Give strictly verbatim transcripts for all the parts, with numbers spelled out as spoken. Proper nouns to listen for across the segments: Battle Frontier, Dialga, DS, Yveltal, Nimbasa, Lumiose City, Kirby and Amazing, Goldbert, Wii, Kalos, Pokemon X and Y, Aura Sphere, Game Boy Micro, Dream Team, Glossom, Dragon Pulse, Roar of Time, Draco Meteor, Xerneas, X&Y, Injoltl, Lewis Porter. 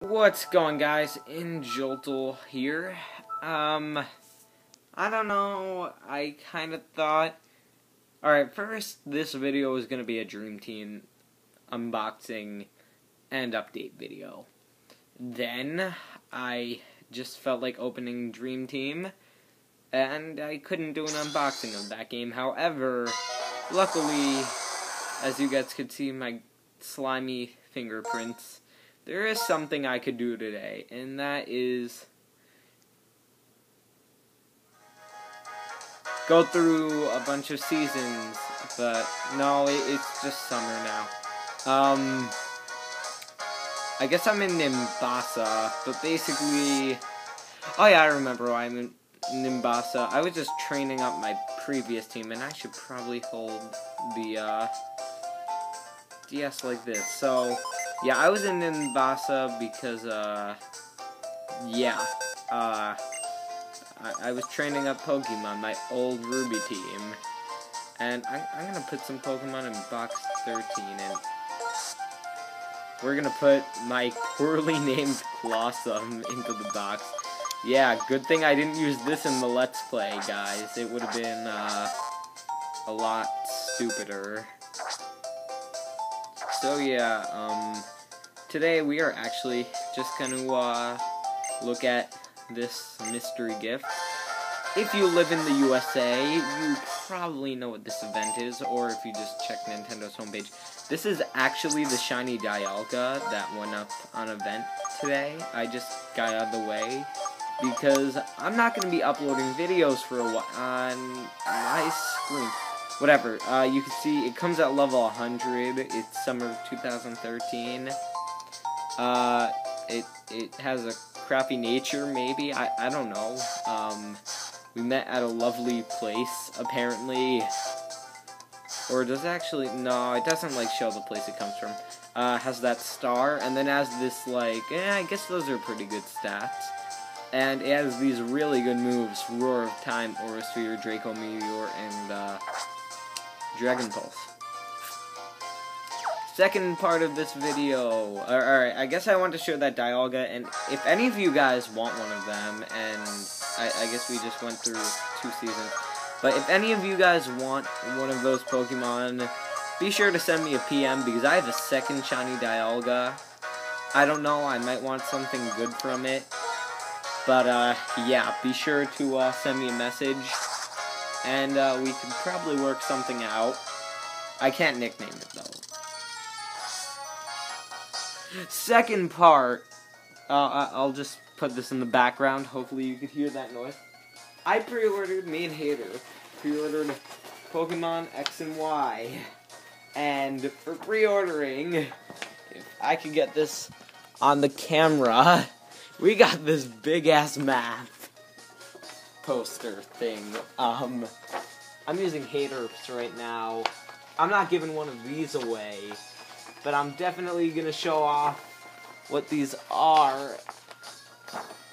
What's going, guys? Injoltl here. Um, I don't know, I kind of thought... Alright, first, this video is going to be a Dream Team unboxing and update video. Then, I just felt like opening Dream Team, and I couldn't do an unboxing of that game. However, luckily, as you guys could see my slimy fingerprints, there is something I could do today, and that is go through a bunch of seasons, but no, it, it's just summer now. Um, I guess I'm in Nimbasa, but basically, oh yeah, I remember why I'm in Nimbasa. I was just training up my previous team, and I should probably hold the uh, D S like this, so... Yeah, I was in Nimbasa because, uh, yeah, uh, I, I was training up Pokemon, my old Ruby team, and I, I'm gonna put some Pokemon in box thirteen, and we're gonna put my poorly named Glossom into the box. Yeah, good thing I didn't use this in the Let's Play, guys. It would have been, uh, a lot stupider. So yeah, um, today we are actually just going to uh, look at this mystery gift. If you live in the U S A, you probably know what this event is, or if you just check Nintendo's homepage. This is actually the shiny Dialga that went up on event today. I just got out of the way because I'm not going to be uploading videos for a while on my screen. Whatever, uh, you can see it comes at level one hundred, it's summer of two thousand thirteen, uh, it, it has a crappy nature, maybe, I, I don't know, um, we met at a lovely place, apparently, or does it actually, no, it doesn't, like, show the place it comes from, uh, has that star, and then has this, like, eh, I guess those are pretty good stats. And it has these really good moves, Roar of Time, Aura Sphere, Draco Meteor, and uh, Dragon Pulse. Second part of this video, alright, I guess I want to show that Dialga, and if any of you guys want one of them, and I, I guess we just went through two seasons, but if any of you guys want one of those Pokemon, be sure to send me a P M, because I have a second shiny Dialga. I don't know, I might want something good from it. But, uh, yeah, be sure to uh, send me a message, and uh, we can probably work something out. I can't nickname it, though. Second part, uh, I'll just put this in the background. Hopefully you could hear that noise. I pre-ordered, me and Hater, pre-ordered Pokemon X and Y. And for pre-ordering, if I could get this on the camera... We got this big-ass math poster thing. Um, I'm using Haters right now. I'm not giving one of these away, but I'm definitely gonna show off what these are.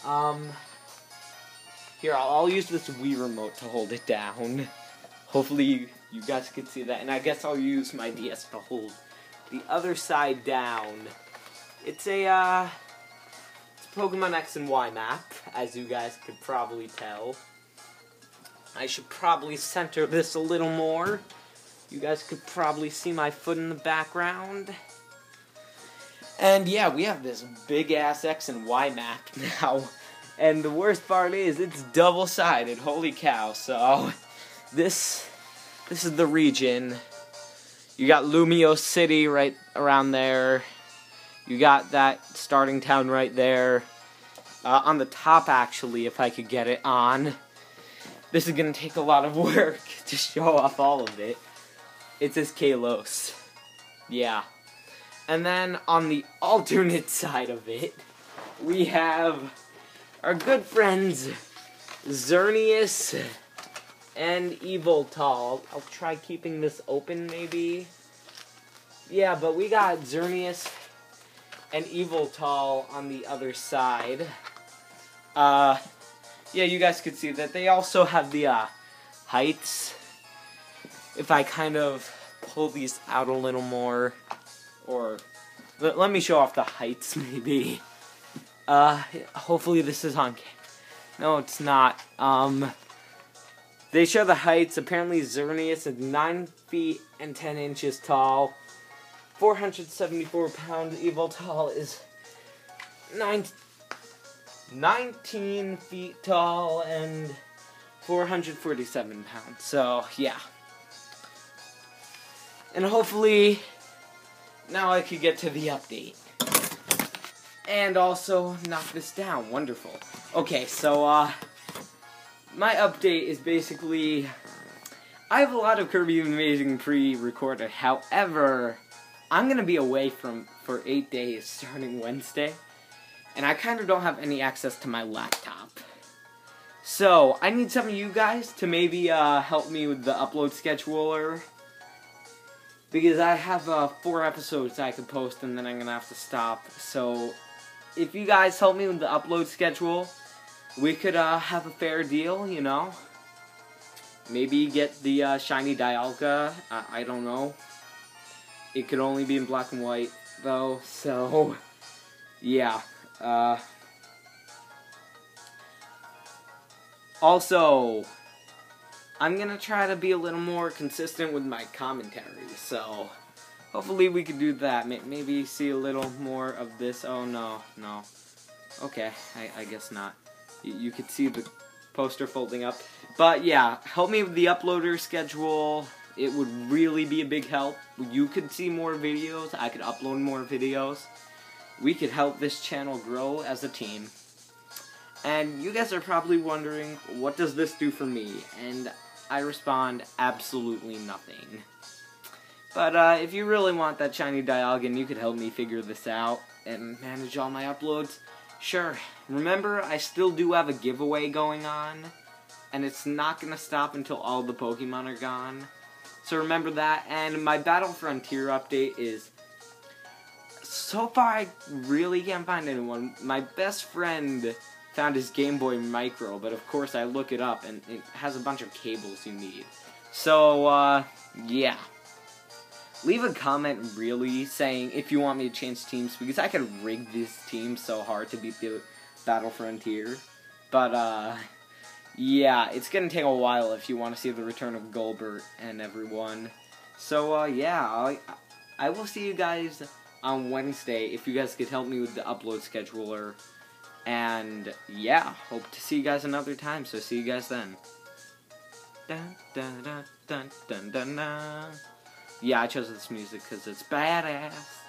Um, here, I'll, I'll use this Wii remote to hold it down. Hopefully you guys can see that, and I guess I'll use my D S to hold the other side down. It's a, uh... Pokemon X and Y map, as you guys could probably tell. I should probably center this a little more. You guys could probably see my foot in the background. And yeah, we have this big-ass X and Y map now. And the worst part is, it's double-sided, holy cow. So, this, this is the region. You got Lumiose City right around there. You got that starting town right there, uh, on the top, actually, if I could get it on. This is going to take a lot of work to show off all of it. It says Kalos. Yeah. And then, on the alternate side of it, we have our good friends, Xerneas and Yveltal. I'll try keeping this open, maybe. Yeah, but we got Xerneas... and Yveltal on the other side. Uh, yeah, you guys could see that they also have the uh, heights. If I kind of pull these out a little more, or let, let me show off the heights maybe. Uh, hopefully this is on camera. No, it's not. Um, they show the heights. Apparently Xerneas is nine feet and ten inches tall. four hundred seventy-four pounds. Yveltal is nine, nineteen feet tall and four hundred forty-seven pounds. So, yeah. And hopefully, now I could get to the update. And also, knock this down. Wonderful. Okay, so, uh, my update is basically, I have a lot of Kirby and Amazing pre-recorded. However, I'm going to be away from for eight days starting Wednesday. And I kind of don't have any access to my laptop. So, I need some of you guys to maybe, uh, help me with the upload scheduler. Because I have, uh, four episodes I could post and then I'm going to have to stop. So, if you guys help me with the upload schedule, we could, uh, have a fair deal, you know? Maybe get the, uh, shiny Dialga. I, I don't know. It could only be in black and white, though, so, yeah. Uh, also, I'm gonna try to be a little more consistent with my commentary, so hopefully we could do that. Maybe see a little more of this. Oh, no, no. Okay, I, I guess not. You, you could see the poster folding up. But, yeah, help me with the uploader schedule. It would really be a big help. You could see more videos. I could upload more videos. We could help this channel grow as a team. And you guys are probably wondering, what does this do for me? And I respond, absolutely nothing. But uh, if you really want that shiny Dialga and you could help me figure this out and manage all my uploads, sure. Remember, I still do have a giveaway going on. And it's not going to stop until all the Pokemon are gone. So remember that, and my Battle Frontier update is, so far I really can't find anyone. My best friend found his Game Boy Micro, but of course I look it up, and it has a bunch of cables you need. So, uh, yeah. Leave a comment, really, saying if you want me to change teams, because I could rig this team so hard to beat the Battle Frontier. But, uh... yeah, it's gonna take a while if you want to see the return of Goldbert and everyone. So, uh, yeah, I, I will see you guys on Wednesday if you guys could help me with the upload scheduler. And, yeah, hope to see you guys another time, so see you guys then. Dun, dun, dun, dun, dun, dun, dun. Yeah, I chose this music because it's badass.